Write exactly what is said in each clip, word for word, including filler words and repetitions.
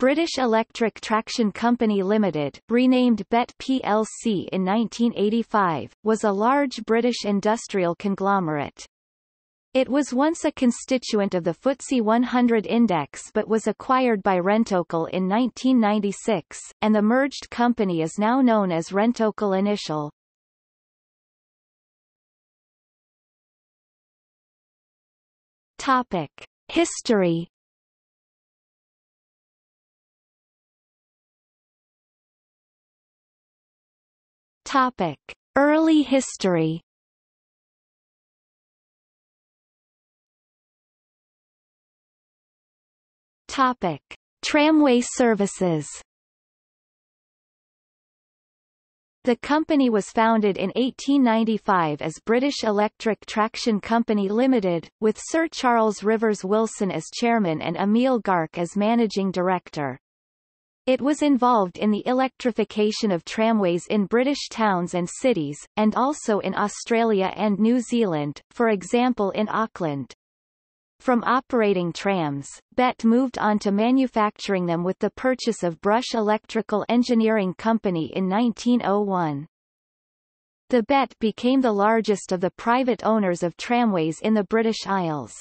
British Electric Traction Company Limited, renamed B E T P L C in nineteen eighty-five, was a large British industrial conglomerate. It was once a constituent of the F T S E one hundred Index but was acquired by Rentokil in nineteen ninety-six, and the merged company is now known as Rentokil Initial. Topic: History. Topic: Early history. Topic: Tramway services. The company was founded in eighteen ninety-five as British Electric Traction Company Limited, with Sir Charles Rivers Wilson as chairman and Emil Gark as managing director. It was involved in the electrification of tramways in British towns and cities, and also in Australia and New Zealand, for example in Auckland. From operating trams, B E T moved on to manufacturing them with the purchase of Brush Electrical Engineering Company in nineteen oh one. The B E T became the largest of the private owners of tramways in the British Isles.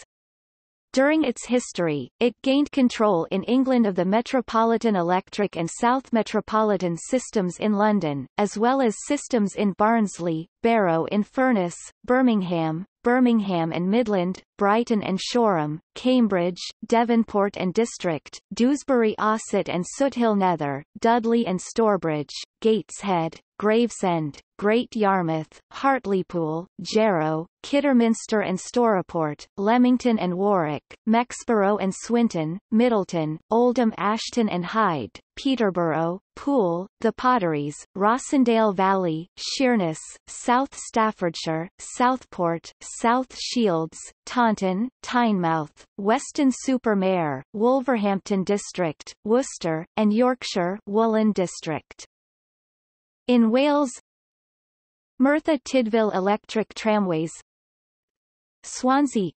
During its history, it gained control in England of the Metropolitan Electric and South Metropolitan systems in London, as well as systems in Barnsley, Barrow-in-Furness, Birmingham, Birmingham and Midland, Brighton and Shoreham, Cambridge, Devonport and District, Dewsbury-Osset and Soothill-Nether, Dudley and Stourbridge, Gateshead, Gravesend, Great Yarmouth, Hartlepool, Jarrow, Kidderminster and Stourport, Leamington and Warwick, Mexborough and Swinton, Middleton, Oldham Ashton and Hyde, Peterborough, Poole, The Potteries, Rossendale Valley, Sheerness, South Staffordshire, Southport, South Shields, Taunton, Tynemouth, Weston-Super-Mare, Wolverhampton District, Worcester, and Yorkshire, Woollen District. In Wales, Merthyr Tydfil Electric Tramways, Swansea,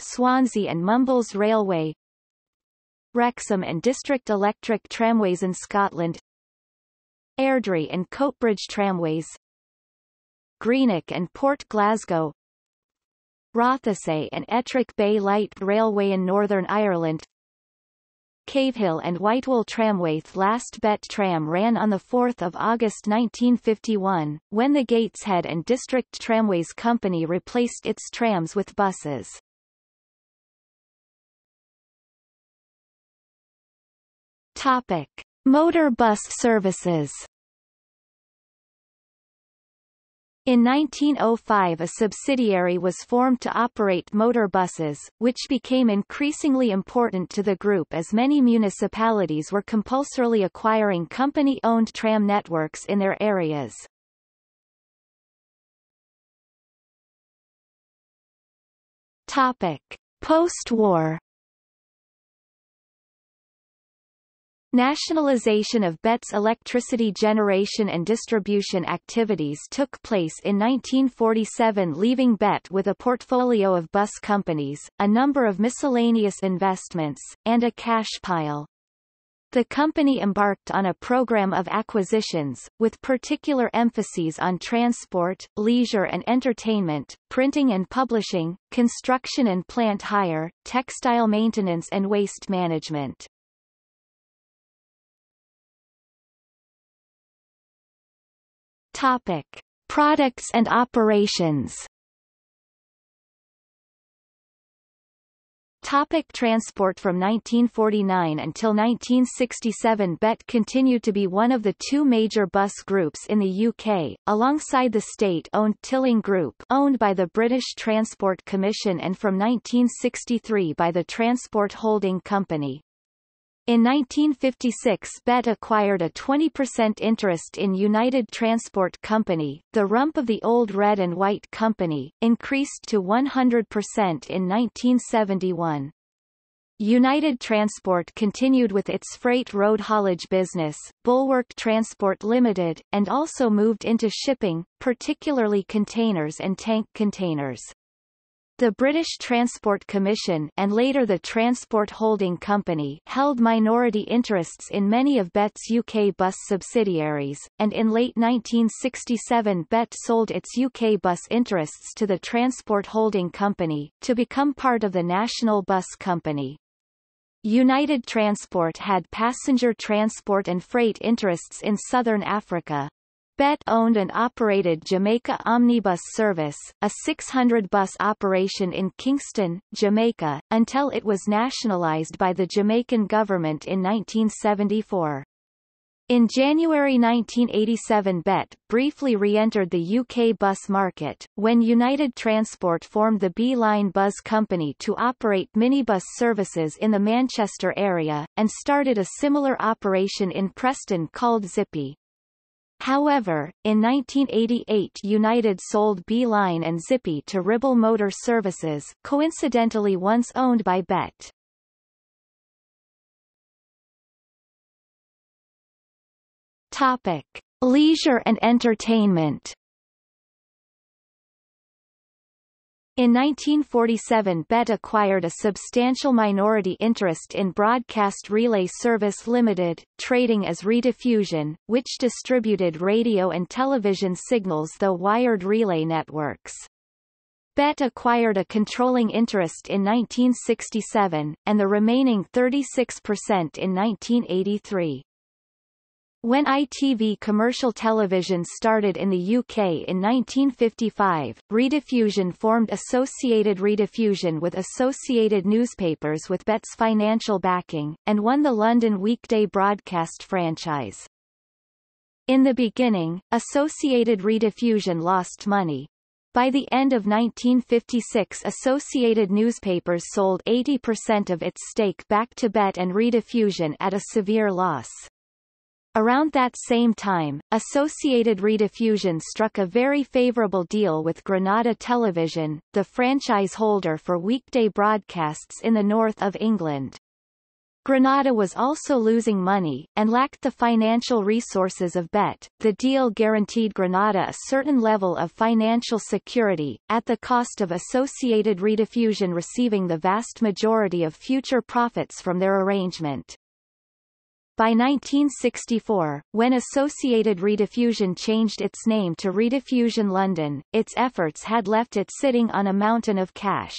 Swansea and Mumbles Railway, Wrexham and District Electric Tramways in Scotland, Airdrie and Coatbridge Tramways, Greenock and Port Glasgow, Rothesay and Ettrick Bay Light Railway in Northern Ireland, Cavehill and Whitewall Tramway. Last B E T tram ran on the fourth of August nineteen fifty-one, when the Gateshead and District Tramways Company replaced its trams with buses. Topic: Motor bus services. In nineteen oh five a subsidiary was formed to operate motor buses, which became increasingly important to the group as many municipalities were compulsorily acquiring company-owned tram networks in their areas. Topic: Post-war. Nationalisation of B E T's electricity generation and distribution activities took place in nineteen forty-seven, leaving B E T with a portfolio of bus companies, a number of miscellaneous investments, and a cash pile. The company embarked on a program of acquisitions, with particular emphases on transport, leisure and entertainment, printing and publishing, construction and plant hire, textile maintenance and waste management. Topic: Products and operations. Topic: Transport. From nineteen forty-nine until nineteen sixty-seven, B E T continued to be one of the two major bus groups in the U K, alongside the state-owned Tilling Group, owned by the British Transport Commission, and from nineteen sixty-three by the Transport Holding Company. In nineteen fifty-six, B E T acquired a twenty percent interest in United Transport Company. The rump of the old Red and White Company increased to one hundred percent in nineteen seventy-one. United Transport continued with its freight road haulage business, Bulwark Transport Limited, and also moved into shipping, particularly containers and tank containers. The British Transport Commission and later the Transport Holding Company held minority interests in many of B E T's U K bus subsidiaries, and in late nineteen sixty-seven B E T sold its U K bus interests to the Transport Holding Company, to become part of the National Bus Company. United Transport had passenger transport and freight interests in southern Africa. B E T owned and operated Jamaica Omnibus Service, a six hundred bus operation in Kingston, Jamaica, until it was nationalised by the Jamaican government in nineteen seventy-four. In January nineteen eighty-seven B E T briefly re-entered the U K bus market, when United Transport formed the B Line Bus Company to operate minibus services in the Manchester area, and started a similar operation in Preston called Zippy. However, in nineteen eighty-eight United sold B Line and Zippy to Ribble Motor Services, coincidentally once owned by B E T. Topic: Leisure and entertainment. In nineteen forty-seven B E T acquired a substantial minority interest in Broadcast Relay Service Limited, trading as Rediffusion, which distributed radio and television signals through wired relay networks. B E T acquired a controlling interest in nineteen sixty-seven, and the remaining thirty-six percent in nineteen eighty-three. When I T V commercial television started in the U K in nineteen fifty-five, Rediffusion formed Associated Rediffusion with Associated Newspapers with B E T's financial backing, and won the London weekday broadcast franchise. In the beginning, Associated Rediffusion lost money. By the end of nineteen fifty-six Associated Newspapers sold eighty percent of its stake back to B E T and Rediffusion at a severe loss. Around that same time, Associated Rediffusion struck a very favourable deal with Granada Television, the franchise holder for weekday broadcasts in the north of England. Granada was also losing money, and lacked the financial resources of B E T. The deal guaranteed Granada a certain level of financial security, at the cost of Associated Rediffusion receiving the vast majority of future profits from their arrangement. By nineteen sixty-four, when Associated Rediffusion changed its name to Rediffusion London, its efforts had left it sitting on a mountain of cash.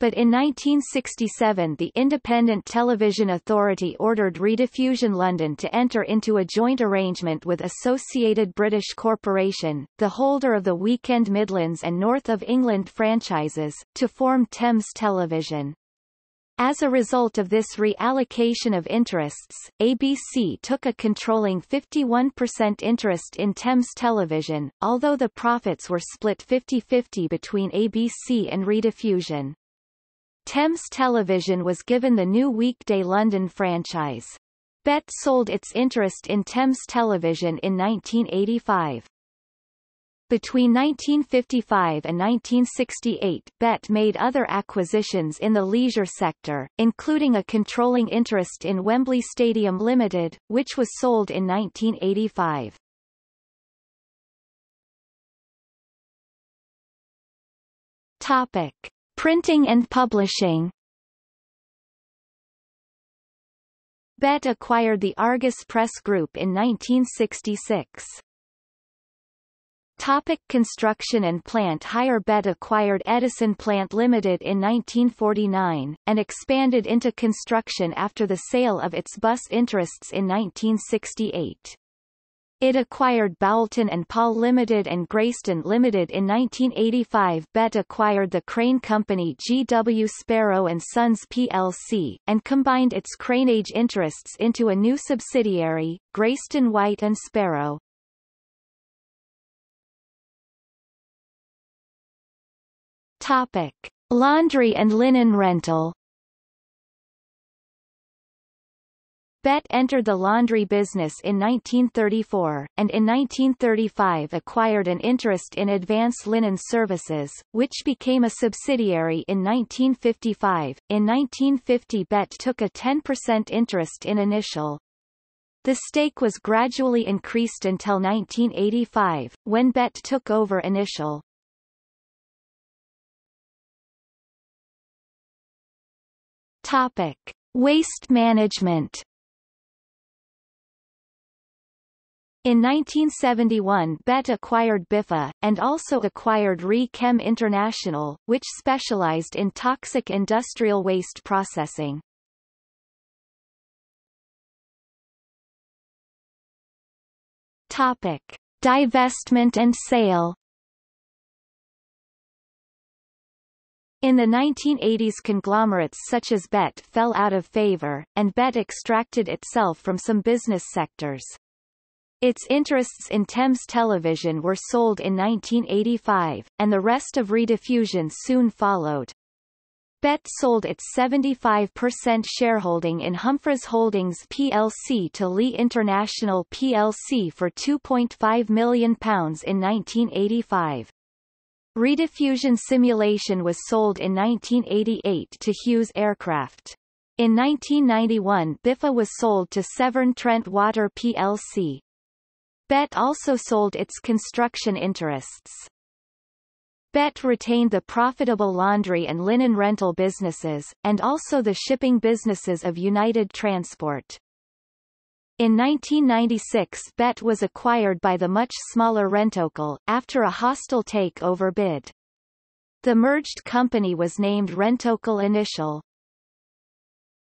But in nineteen sixty-seven the Independent Television Authority ordered Rediffusion London to enter into a joint arrangement with Associated British Corporation, the holder of the Weekend Midlands and North of England franchises, to form Thames Television. As a result of this reallocation of interests, A B C took a controlling fifty-one percent interest in Thames Television, although the profits were split fifty fifty between A B C and Rediffusion. Thames Television was given the new weekday London franchise. B E T sold its interest in Thames Television in nineteen eighty-five. Between nineteen fifty-five and nineteen sixty-eight B E T made other acquisitions in the leisure sector, including a controlling interest in Wembley Stadium Limited, which was sold in nineteen eighty-five. Topic: Printing and publishing. B E T acquired the Argus Press Group in nineteen sixty-six. Topic: Construction and plant hire. B E T acquired Edison Plant Limited in nineteen forty-nine, and expanded into construction after the sale of its bus interests in nineteen sixty-eight. It acquired Boulton and Paul Limited and Greyston Limited in nineteen eighty-five. B E T acquired the crane company G W Sparrow and Sons P L C, and combined its craneage interests into a new subsidiary, Greyston White and Sparrow. Topic: Laundry and linen rental. B E T entered the laundry business in nineteen thirty-four, and in nineteen thirty-five acquired an interest in Advance Linen Services, which became a subsidiary in nineteen fifty-five. In nineteen fifty B E T took a ten percent interest in Initial. The stake was gradually increased until nineteen eighty-five, when B E T took over Initial. Topic: Waste management. In nineteen seventy-one, B E T acquired Biffa, and also acquired Re-Chem International, which specialized in toxic industrial waste processing. Topic: Divestment and sale. In the nineteen eighties, conglomerates such as B E T fell out of favor, and B E T extracted itself from some business sectors. Its interests in Thames Television were sold in nineteen eighty-five, and the rest of Rediffusion soon followed. B E T sold its seventy-five percent shareholding in Humphreys Holdings P L C to Lee International P L C for two point five million pounds in nineteen eighty-five. Rediffusion Simulation was sold in nineteen eighty-eight to Hughes Aircraft. In nineteen ninety-one, Biffa was sold to Severn Trent Water P L C. B E T also sold its construction interests. B E T retained the profitable laundry and linen rental businesses, and also the shipping businesses of United Transport. In nineteen ninety-six, B E T was acquired by the much smaller Rentokil, after a hostile takeover bid. The merged company was named Rentokil Initial.